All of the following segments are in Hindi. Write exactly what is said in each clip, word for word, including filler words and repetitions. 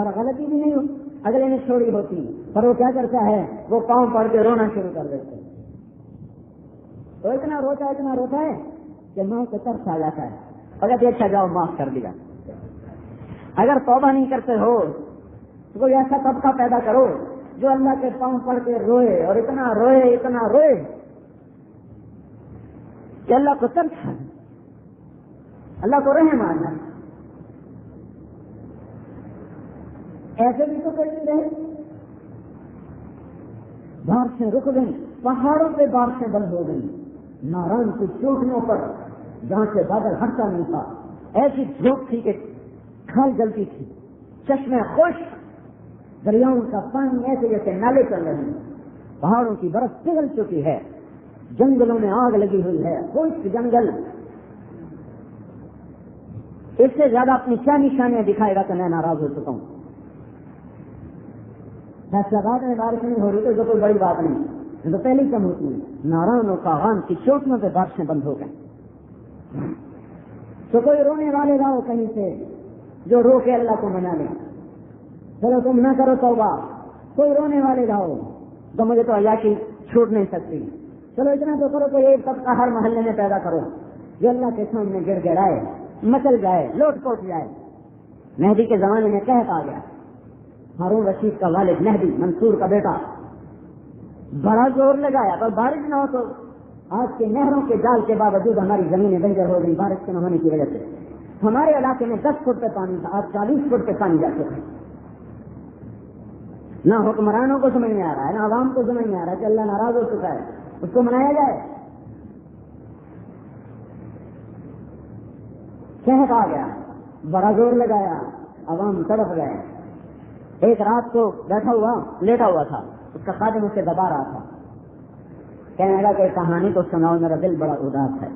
और गलती भी नहीं अगले ने छोड़ी होती, पर वो क्या करता है, वो पाँव पड़ के रोना शुरू कर देते हैं। तो इतना रोता इतना रोता है कि माँ को तरस आ जाता है, अगर देखा जाओ माफ कर दिया। अगर तौबा नहीं करते हो तो कोई ऐसा तबका पैदा करो जो अल्लाह के पाँव पड़ के रोए और इतना रोए इतना रोए कि अल्लाह को तरस आए, अल्लाह को रहे मारना। ऐसे भी तो कोई नहीं रहे। बारिशें रुक गई, पहाड़ों पे बारिशें बंद हो गई, नारायण की चोटियों पर जहाँ से बादल हटता नहीं था, ऐसी झोंक थी कि खाल जलती थी, चश्मे खुश, दरियाओं का पानी ऐसे जैसे नाले चल रहे हैं, पहाड़ों की बर्फ पिघल चुकी है, जंगलों में आग लगी हुई है, खुश्क जंगल। इससे ज्यादा अपनी क्या निशानियां दिखाएगा तो मैं नाराज हो चुका हूँ। फैसलाबाद में बारिश नहीं हो रही तो जो कोई बड़ी बात नहीं, तो पहले ही कम होती है। नारायणों का आम की चोटियों से बारिशें बंद हो गई, तो कोई रोने वाले लाओ कहीं से जो रो के अल्लाह को मना ले। चलो तुम ना करो तौबा, कोई रोने वाले लाओ, तो मुझे तो अल्लाह की छूट नहीं सकती। चलो इतना तो करो कोई एक सबका हर मोहल्ले में पैदा करो जो अल्लाह के सामने गिर गिराए, मचल जाए, लोट पोट जाए। मेहदी के जमाने में कहत आ गया, हारून रशीद का वालिद मेहदी मंसूर का बेटा, बड़ा जोर लगाया पर बारिश न हो तो आज के नहरों के जाल के बावजूद हमारी जमीनें बंजर हो गई बारिश के न होने की वजह से। हमारे इलाके में दस फुट पे पानी था, आज चालीस फुट पे पानी जाते हैं। ना हुक्मरानों को समझ में आ रहा है, ना आवाम को समझ में आ रहा है कि अल्लाह नाराज हो चुका है, उसको मनाया जाए। कहत आ गया, बड़ा जोर लगाया, आवाम तड़प गए। एक रात को बैठा हुआ लेटा हुआ था, उसका खादिम उसे दबा रहा था, कहने लगा कोई कहानी तो सुनाओ, मेरा दिल बड़ा उदास है,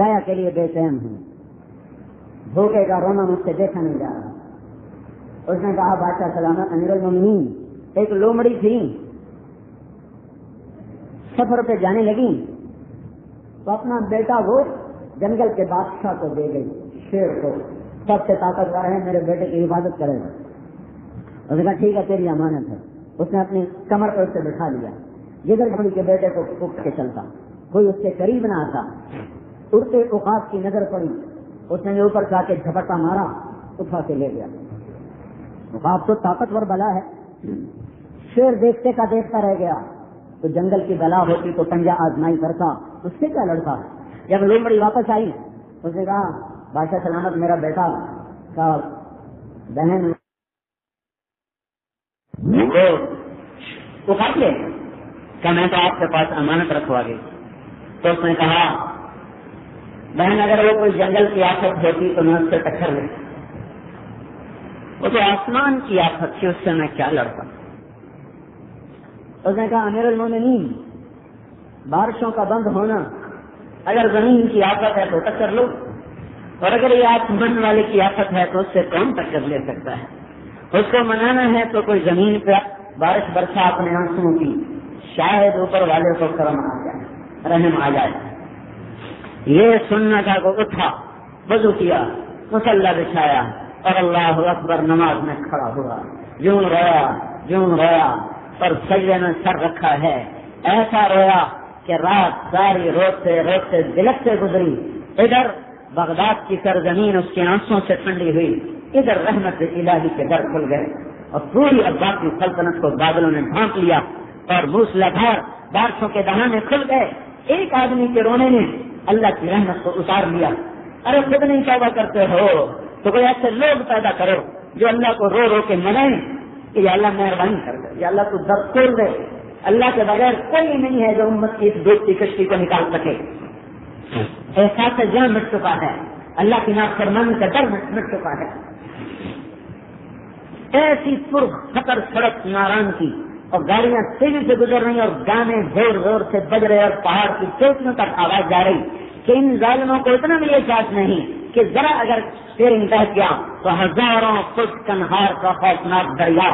राया के लिए बेचैन हूँ, भूखे का रोना मुझसे देखा नहीं जा रहा। उसने कहा बादशाह सलामत अमीरुल मोमिनीन, एक लोमड़ी थी, सफर पे जाने लगी तो अपना बेटा वो जंगल के बादशाह को दे गई, शेर को, सबसे ताकतवर है, मेरे बेटे की हिफाजत करेगा। उसने कहा ठीक है तेरी अमानत है। उसने अपनी कमर पर उसे बिठा लिया, जिधर घोड़ी के बेटे को उठ के चलता, कोई उसके करीब ना आता। उड़ते उकाब की नजर पड़ी, उसने ऊपर जाके झपटा मारा, उठा के ले गया। उकाब तो ताकतवर बला है, शेर देखते का देखता रह गया, तो जंगल की बला होती तो पंजा आजमाई करता, उससे क्या लड़ता। जब लोमड़ी वापस आई उसने कहा बादशाह सलामत मेरा बेटा का बहन उखाड़ ले, क्या मैं तो आपके पास अमानत रखवा गई। तो उसने कहा बहन अगर वो कोई जंगल की आफत होती तो मैं उससे टक्कर लेता, वो तो आसमान की आफत थी, उससे मैं क्या लड़ता। उसने कहा अमीरुल मोमिनीन बारिशों का बंद होना अगर जमीन की आफत है तो टक्कर लो, और अगर ये आसमान वाले की आफत है तो उससे कौन टक्कर ले सकता है। उसको मनाना है तो कोई जमीन पर बारिश बरसा अपने आंसुओं की, शायद ऊपर वाले को करम आ जाए, रहम आ जाए। ये सुनना था को उठा, वजू किया, मुसल्ला बिछाया और अल्लाह अकबर नमाज में खड़ा हुआ, यूं रोया यूं रोया और सजदे में सर रखा है, ऐसा रोया कि रात सारी रोते रोते बिलखते गुजरी। इधर बगदाद की सरजमीन उसके आंसुओं से ठंडी हुई, इधर रहमत इलाही के दर खुल गए और पूरी अब्बास की सल्तनत को बादलों ने ढांक लिया और मूसलाधार बारिशों के दहाने खुल गए। एक आदमी के रोने ने अल्लाह की रहमत को उतार लिया। अरे खुद नहीं तौबा करते हो तो कोई ऐसे लोग पैदा करो जो अल्लाह को रो रो के मनाए कि या अल्लाह मेहरबानी कर दे, या अल्लाह को दर खोल दे, अल्लाह के बगैर कोई नहीं है जो उम्मत की इस डूबती कश्ती को निकाल सके। ऐसा से जान मिट चुका है, अल्लाह की नाफरमानी का डर मिट चुका है। ऐसी पुर खतर सड़क नारायण की, और गाड़ियां तेजी से गुजर रही और गाने जोर जोर से बज रहे और पहाड़ की चोटियों तक आवाज जा रही कि इन जालिमों को इतना भी एहसास नहीं कि जरा अगर स्टीयरिंग बह गया तो हजारों फुट कन्हार का खौफनाक दरिया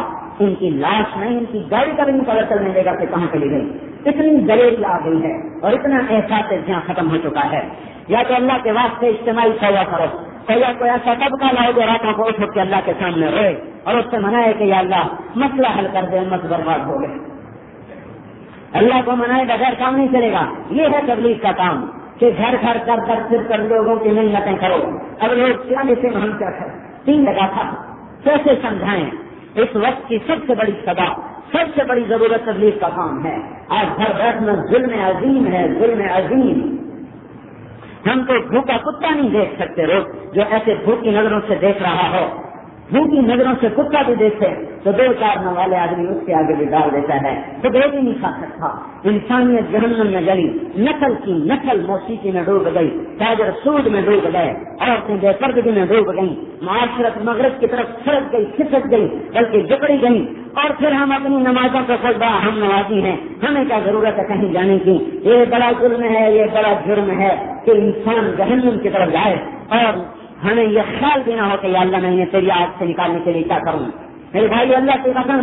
उनकी लाश नहीं, उनकी गाड़ी का भी नहीं पता चलने देगा कि कहाँ चली गई। इतनी दलेरी आ गई है और इतना एहसास खत्म हो चुका है। या तो अल्लाह के वास्ते इज्तिमाई तौबा करो, तैयार कोई ऐसा तबका लाओ जो रात को उठ के अल्लाह के सामने रोए और उससे मनाए कि या अल्लाह मसला हल कर दे, मत बर्बाद हो गए। अल्लाह को मनाए बगैर काम नहीं चलेगा। ये है तबलीग का काम कि घर घर कर कर सिर्फ कर लोगों की मेहनतें करो। अब लोग चालीस से हम क्या तीन लगा था, कैसे समझाएं। इस वक्त की सबसे बड़ी सदा, सबसे बड़ी जरूरत तबलीग का काम है। आज घर बैठना जुल्म अजीम है, जुल्म अजीम। हम तो भूखा कुत्ता नहीं देख सकते रोज, जो ऐसे भूखी नजरों से देख रहा हो। भूखी नजरों से कुत्ता भी देखे तो दो चार न वाले आदमी उसके आगे भी डाल देता है, तो दो भी नहीं खा सकता। इंसानियत जहन्नम में जली, नकल की नकल मौसीकी में डूब गई, ताजर सूद में डूब गए, औरतें बेपर्दगी में डूब गई, माशरत मगरब की तरफ सड़क गई, खिसक गई, बल्कि जकड़ी गई। और फिर हम अपनी नमाजों को खुद हम नमाजी हैं, हमें क्या जरूरत है कहीं जाने की। ये बड़ा जुल्म है, ये बड़ा जुर्म है कि इंसान जहन्नम की तरफ जाए और हमें यह ख्याल देना हो कि अल्लाह मैंने तेरी आग से निकालने के लिए क्या करूँ। मेरे भाई अल्लाह की कसम,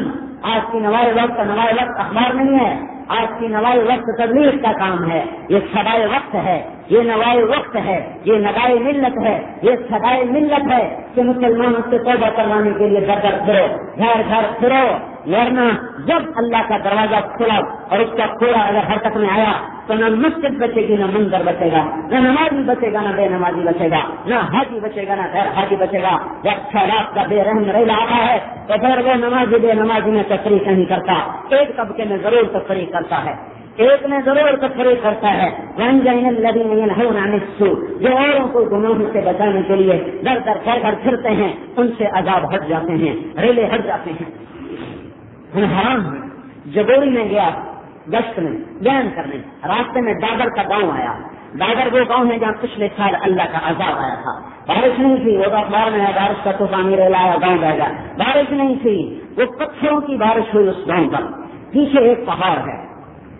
आज की नवाए वक्त नवाए वक्त अखबार नहीं है, आज की नवाए वक्त तबलीग का काम है। ये सदाए वक्त है, ये नवाए वक्त है, ये नगाए मिल्लत है, ये सदाए मिल्लत है कि मुसलमानों से तौबा करवाने के लिए घर घर फिरो, घर घर फिरो। वरना जब अल्लाह का दरवाजा खुला और उसका खोला अगर हरकत में आया तो न मस्जिद बचेगी, न मंदिर बचेगा, न नमाजी बचेगा, न बेनमाजी बचेगा, न हाजी बचेगा, न गैर हाजी बचेगा। जब शराब का बेरहम रैला आता है तो फिर वो नमाजी बेनमाजी में तफरीक नहीं करता। एक तबके में जरूर तफरीक करता है, एक में जरूर तफरीक करता है। रंग जो औरों को गुनाहों से बचाने के लिए दर दर घर घर फिरते हैं उनसे अजाब हट जाते हैं, रेले हट जाते हैं। हराम है। जबोरी में गया गश्त में बयान करने, रास्ते में दादर का गांव आया। दादर वो गांव है जहाँ पिछले साल अल्लाह का अजाब आया था। बारिश नहीं थी, वो अखबार में आया, बारिश का तूफानी रेला आया, गाँव बह गया। बारिश नहीं थी, वो पत्थरों की बारिश हुई उस गाँव पर। पीछे एक पहाड़ है,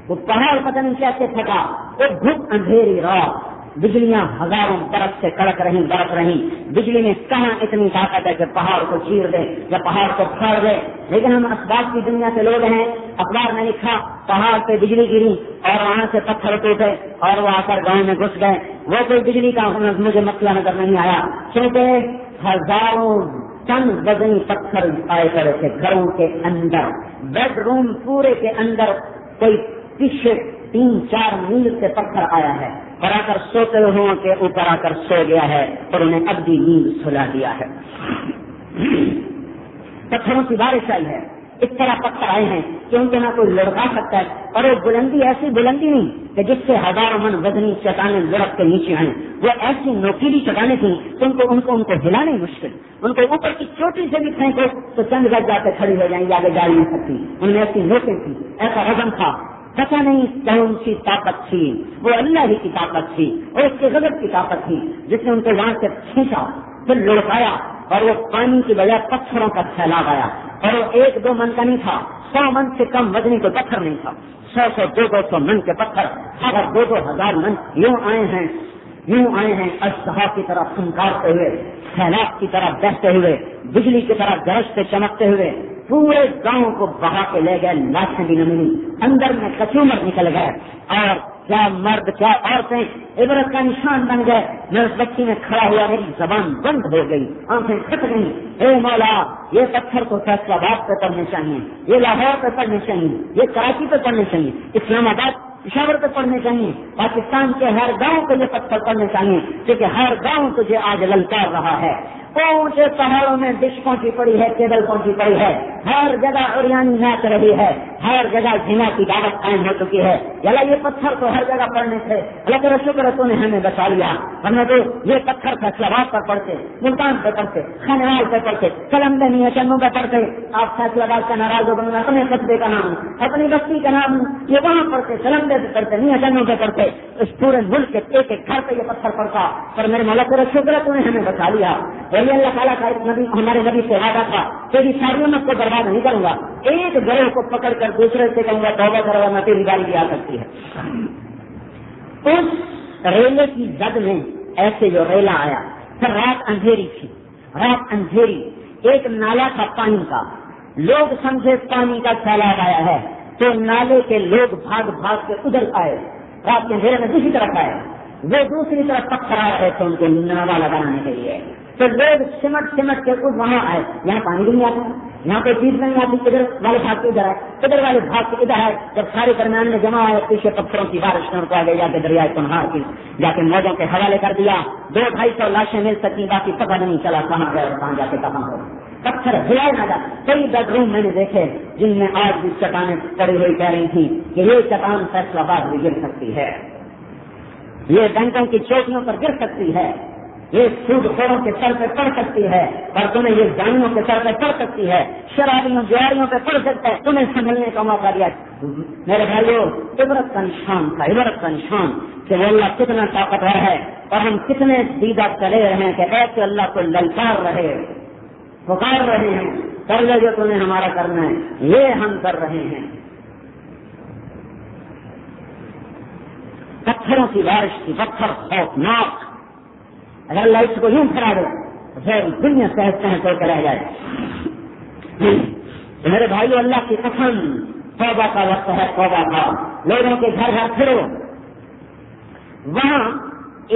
वो पहाड़ पता नहीं कैसे थका, वो घुप अंधेरी रात, बिजलियां हजारों बरस से कड़क रही बरस रही। बिजली में कहाँ इतनी ताकत है कि पहाड़ को चीर दे या पहाड़ को फाड़ दे। लेकिन हम अखबार की दुनिया से लोग हैं, अखबार में लिखा पहाड़ पे बिजली गिरी और वहाँ से पत्थर टूटे और वो आकर गांव में घुस गए। वो कोई बिजली का मुझे मसला नजर नहीं आया, क्योंकि हजारों टन वजनी पत्थर आए करे थे घरों के अंदर, बेडरूम पूरे के अंदर। कोई पीछे तीन चार मील से पत्थर आया है और आकर सोते हुओं के ऊपर आकर सो गया है और उन्हें अबदी नींद सुला दिया है। पत्थरों की बारिश आई है, इस तरह पत्थर आए हैं कि उनके ना कोई लुढ़का सकता है। और वो बुलंदी ऐसी बुलंदी नहीं कि जिससे हजारों मन वजनी चट्टाने लुढ़क के नीचे आए। वो ऐसी नोकीली चट्टाने थी कि उनको उनको उनको हिलाने मुश्किल, उनको ऊपर की चोटी से भी फेंको तो चंद गज जाकर खड़ी हो जाएंगी, आगे जा नहीं सकती। उनमें ऐसी नोकें थी, ऐसा वजन था, पता नहीं कौन सी ताकत थी। वो अल्लाह ही की ताकत थी और उसके गजब की ताकत थी जिसने उनको वहाँ से खींचा, फिर लुढ़काया और वो पानी की बजाय पत्थरों का फैलाव आया। और वो एक दो मन का नहीं था, सौ मन से कम वजनी को पत्थर नहीं था। सौ सौ दो दो सौ मन के पत्थर, अगर दो दो हजार मन यूँ आए हैं, यूँ आए हैं अजदहा की तरह फुंकारते हुए, सैलाब की तरह बहते हुए, बिजली की तरह गरजते चमकते हुए। पूरे गांव को बहा के ले गए, लाशें भी न मिली, अंदर में कचूमर निकल गए। और क्या मर्द क्या औरतें इबरत का निशान बन गए। मैं उस बच्ची में खड़ा हुआ, मेरी जबान बंद हो गई, आंखें खिट गई। ए मौला, ये पत्थर को फैसलाबाद पे पढ़ने चाहिए, ये लाहौर पे पढ़ने चाहिए, ये कराची पे पढ़ने चाहिए, इस्लामाबाद पेशावर पे पढ़ने चाहिए, पाकिस्तान के हर गांव को ये पत्थर पढ़ने चाहिए, क्योंकि हर गांव तुझे आज ललकार रहा है। ऊंचे पहाड़ों में डिश पहुंची पड़ी है, केबल पहुंची पड़ी है, हर जगह उरियानी नाच रही है, हर जगह झीना की दावत कायम हो चुकी है। याला ये पत्थर तो हर जगह पड़ने थे, अल्लाह तेरा शुक्र है तूने हमें बचा लिया, वरना तो ये पत्थर फैसलाबाद पर पड़ते, मुल्तान पे पड़ते, खानेवाल पे पड़ते, कलमदे नहीं चन्नू पे पड़ते। आप फैसलाबाद का नाराज हो बनना, अपने कस्बे का नाम, अपनी बस्ती का नाम, ये वहाँ पड़ते, कलमदे पे पड़ते, नहीं चन्नू पे पड़ते। इस पूरे मुल्क के एक एक घर पे ये पत्थर पड़ता। पर मेरे मौला तेरा शुक्र है तूने हमें बचा लिया। वही अल्लाह ताला का नबी, हमारे नबी से वादा था, तेरी सारी उम्मत को बर्बाद नहीं करूंगा, एक गिरोह को पकड़ कर दूसरे से कहूंगा तौबा करवाना, तेरी गाड़ी भी आ सकती है। उस रेले की जद में ऐसे जो रेला आया, फिर रात अंधेरी थी, रात अंधेरी, एक नाला था पानी का, लोग समझे पानी का सैलाब आया है, तो नाले के लोग भाग भाग के उधर आए, रात के अंधेरे में दूसरी तरफ आए। वो दूसरी तरफ पत्थर आए थे उनके नावा लगाने के लिए, तो लोग सिमट सिमट के कुछ वहाँ आए, यहाँ पानी भी नहीं आता, यहाँ कोई चीज नहीं आती, इधर वाले भाग के इधर आए, इधर वाले भाग के इधर आए, जब सारे दरम्यान में जमा आए पीछे पत्थरों की बारिश में रुका गया, जाके दरिया कुन्हार की जाके मौजों के हवाले कर दिया। दो ढाई सौ लाशें मिल सकी, बाकी पता नहीं चला कहाँ गए, कहाँ जाके कहाँ हो, पत्थर हिलाए ना जाए। कई बेडरूम मैंने देखे जिनमें आज भी चट्टाने पड़ी हुई कह रही थी कि ये चट्टान फैसलाबाद भी गिर सकती है, ये बैंकों की चोटियों पर गिर सकती है, ये सूदखोरों के सर पर पड़ सकती है, और तुम्हें ये जानियों के सर पर पड़ सकती है, शराबियों जुआरियों पे पड़ सकता है, तुम्हें संभलने का मौका दिया। मेरे भाइयों, इबरत का निशान था, इबरत का निशान कि अल्लाह कितना ताकतवर है और हम कितने दीदा चले रहे हैं कि ऐसे अल्लाह को ललकार रहे पुकार रहे हैं, कर ले जो तुम्हें हमारा करना है, ये हम कर रहे हैं। पत्थरों की बारिश की, पत्थर खौफनाक, अगर लाइट को यूं फरा दो फिर दुनिया सहज सहज होकर रह जाए। मेरे भाई, अल्लाह की कसम, तौबा का वक्त है, तौबा का। लोगों के घर घर फिरो, वहाँ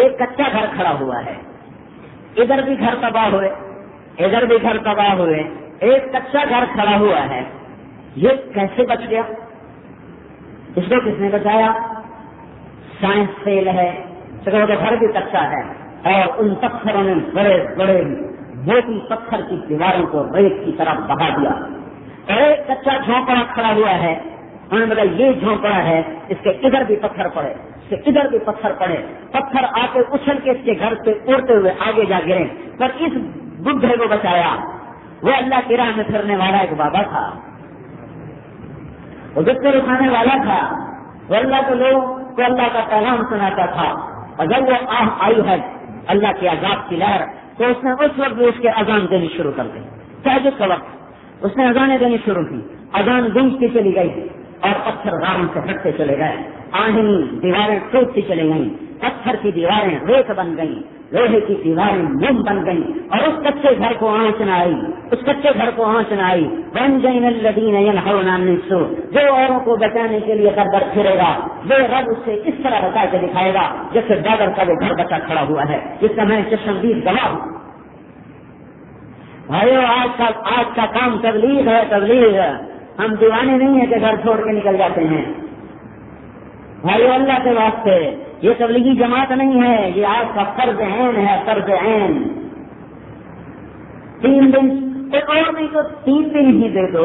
एक कच्चा घर खड़ा हुआ है, इधर भी घर तबाह हुए, इधर भी घर तबाह हुए, एक कच्चा घर खड़ा हुआ है, ये कैसे बच गया? इसको किसने बचाया? साइंस फेल है, तो घर भी कच्चा है और उन पत्थरों ने बड़े बड़े मोटी पत्थर की दीवारों को रेत की तरफ बहा दिया। एक कच्चा झोंपड़ा खड़ा हुआ है, उन्होंने बताया ये झोंपड़ा है, इसके इधर भी पत्थर पड़े, इसके इधर भी पत्थर पड़े, पत्थर आके उछल के इसके घर से उड़ते हुए आगे जा गिरे, पर इस बुद्धे को बचाया। वो अल्लाह की राह में फिरने वाला एक बाबा था, वो जिसको रुखाने वाला था, वो अल्लाह को लोग को अल्लाह का पैगाम सुनाता था। और जब वो आह आई है अल्लाह के आजाद की लहर, तो उसने उस वक्त भी उसके अजान देनी शुरू कर दी, तहज्जुद का वक्त, उसने अजानें देनी शुरू की, अजान गूंजती चली गई और पत्थर गारों से हटते चले गए, आहनी दीवारें टूटती चली गई, पत्थर की दीवारें रेत बन गई, लोहे की दीवारें मोम बन गई, और उस कच्चे घर को आँच न आई, उस कच्चे घर को आँच न आई। बन जैन लदीन यनहौनानिसो, जो औरों को बचाने के लिए घर घर फिरेगा, जो रब उससे इस तरह बचा के दिखाएगा जैसे दादर का वो घर बचा खड़ा हुआ है, जिसका मैं चश्मदीद गवाह हूँ। भाइयों, आज का आज का काम तबलीग है, तबलीग। हम दीवाने नहीं है कि घर छोड़ के निकल जाते हैं। भाई, अल्लाह के वास्ते, ये तबलीगी जमात नहीं है, ये आपका फर्ज ऐन है, फर्ज ऐन। तीन दिन एक और नहीं तो तीन दिन ही दे दो,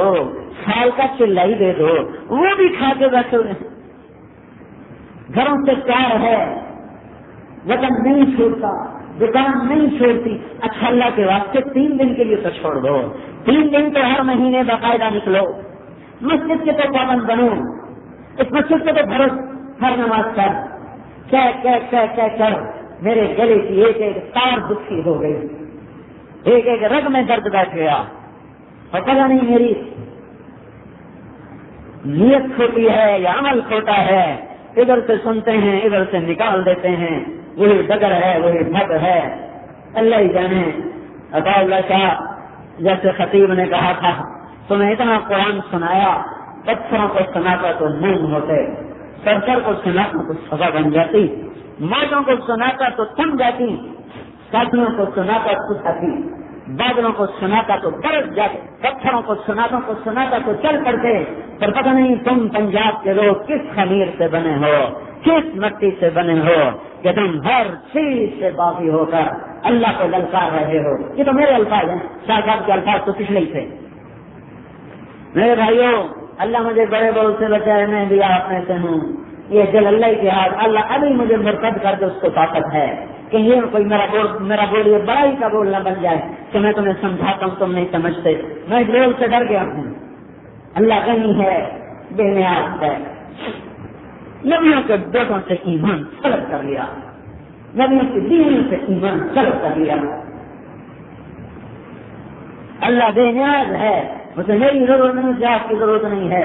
साल का चिल्ला ही दे दो, वो भी खा के बैठो। घरों से प्यार है, वतन नहीं छूटता, दुकान नहीं छोड़ती। अच्छा, अल्लाह के वास्ते तीन दिन के लिए तो छोड़ दो, तीन दिन तो हर महीने बाकायदा निकलो, मस्जिद के तो पाबंद बनो, इस मस्जिद पे तो भरोस, हर नमाज कर कह कह कह कह कर मेरे गले की एक एक तार दुखी हो गई, एक एक रग में दर्द बैठ गया, और पता नहीं मेरी नियत खोटी है या अमल खोटा है, इधर से सुनते हैं इधर से निकाल देते हैं, वही डगर है, वही मत है, अल्लाह ही जाने। अताउल्लाह शाह जैसे खतीब ने कहा था, तुम्हें इतना कुरान सुनाया, पत्थरों को सुनाता तो नून होते, सरसर को सुनाता तो सजा बन जाती, मौजों को सुनाता तो थम जाती, साधनों को सुनाता तो थी, बादलों को सुनाता तो बरस जाते, पत्थरों को सुनाता को सुनाता तो चल पड़ते। पर पता नहीं तुम पंजाब के लोग किस खमीर से बने हो, किस मिट्टी से बने हो कि तुम हर चीज से बागी होकर अल्लाह को ललकार रहे हो। ये तो मेरे अल्फाज हैं, शाह साहब के अल्फाज तो पिछले ही थे। मेरे भाइयों, अल्लाह मुझे बड़े बड़ों से बचाए, मैं भी आप में से हूँ। ये जल अल्लाह के हाथ, अल्लाह अभी मुझे मुर्तद करके उसको ताकत है कि ये कोई मेरा बोल मेरा बोल ये बड़ाई का बोलना बन जाए कि मैं तुम्हें समझाता हूँ तुम नहीं समझते। मैं बोल से डर गया हूँ। अल्लाह गनी है, बेनियाज है। नबियों के बेटों से ईमान सलब कर लिया, नबियों के दीन से ईमान सलब कर लिया। अल्लाह बेनियाज है, मुझे मेरी जरूरत नहीं, जात की जरूरत नहीं है।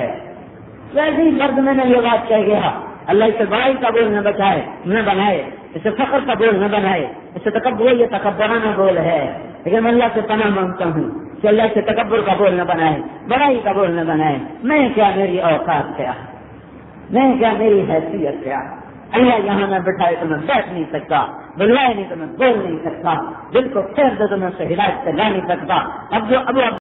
वैसे ही दर्द मैंने ये बात कह गया, अल्लाह इसे बड़ाई का बोल न बचाए न बनाए, इसे फकर का बोल न बनाए, इसे तकब्बुर, ये तकब्बराना बोल है। लेकिन मैं अल्लाह से पनाह मांगता हूँ कि अल्लाह से तकब्बुर का बोल न बनाए, बड़ाई का बोल न बनाए। मैं क्या, मेरी औकात क्या, मैं क्या, मेरी हैसियत क्या, अल्लाह यहाँ न बिठाए तो मैं बैठ नहीं सकता, बुलवाए नहीं तो मैं बोल नहीं सकता, दिल को फेर दे तो मैं उसे हिदायत से ला नहीं सकता। अब जो अब